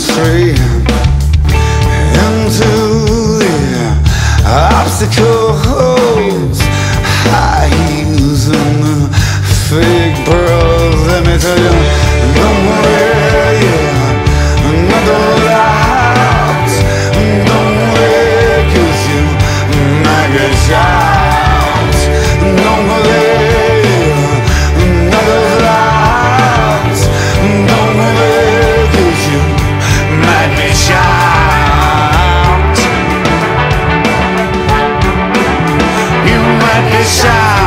stray into the obstacles high heels and fake pearls. Let me tell you, don't wear you another light, don't wear, 'cause you might get shot. Don't wear you another light, don't wear, 'cause you might be shot. You might be shot.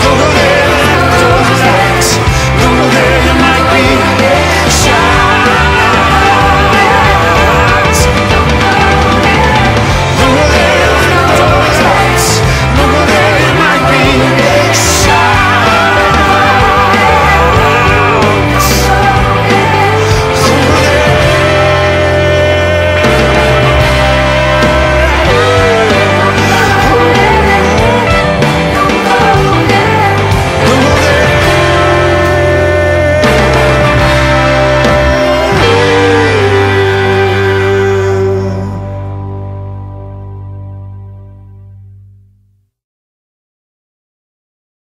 Go, go.